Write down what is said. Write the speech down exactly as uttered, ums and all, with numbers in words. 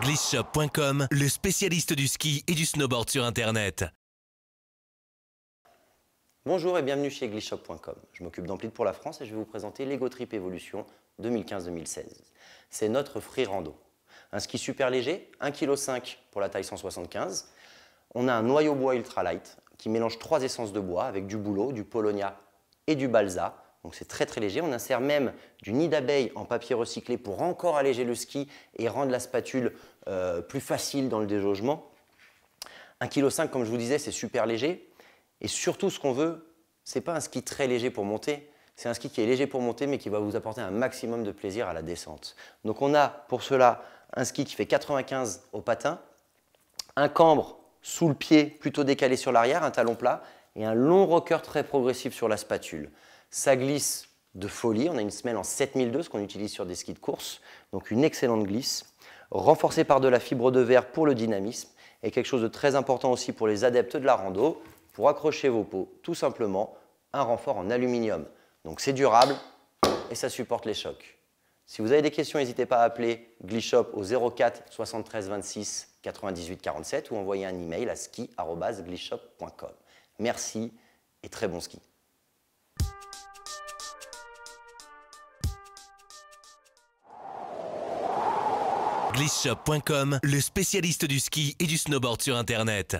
Glisshop point com, le spécialiste du ski et du snowboard sur Internet. Bonjour et bienvenue chez Glisshop point com. Je m'occupe d'Amplitude pour la France et je vais vous présenter l'Ego Trip Evolution deux mille quinze deux mille seize. C'est notre free rando. Un ski super léger, un virgule cinq kilos pour la taille cent soixante-quinze. On a un noyau bois ultralight qui mélange trois essences de bois avec du bouleau, du polonia et du balsa. Donc c'est très très léger. On insère même du nid d'abeille en papier recyclé pour encore alléger le ski et rendre la spatule euh, plus facile dans le déjaugement. un virgule cinq kilos, comme je vous disais, c'est super léger. Et surtout, ce qu'on veut, ce n'est pas un ski très léger pour monter, c'est un ski qui est léger pour monter, mais qui va vous apporter un maximum de plaisir à la descente. Donc on a pour cela un ski qui fait quatre-vingt-quinze au patin, un cambre sous le pied plutôt décalé sur l'arrière, un talon plat, et un long rocker très progressif sur la spatule. Ça glisse de folie, on a une semelle en sept mille deux, ce qu'on utilise sur des skis de course, donc une excellente glisse, renforcée par de la fibre de verre pour le dynamisme, et quelque chose de très important aussi pour les adeptes de la rando, pour accrocher vos pots, tout simplement un renfort en aluminium. Donc c'est durable et ça supporte les chocs. Si vous avez des questions, n'hésitez pas à appeler Glisshop au zéro quatre soixante-treize vingt-six quatre-vingt-dix-huit quarante-sept ou envoyer un email à ski arobase glisshop point com. Merci et très bon ski. Glisshop point com, le spécialiste du ski et du snowboard sur Internet.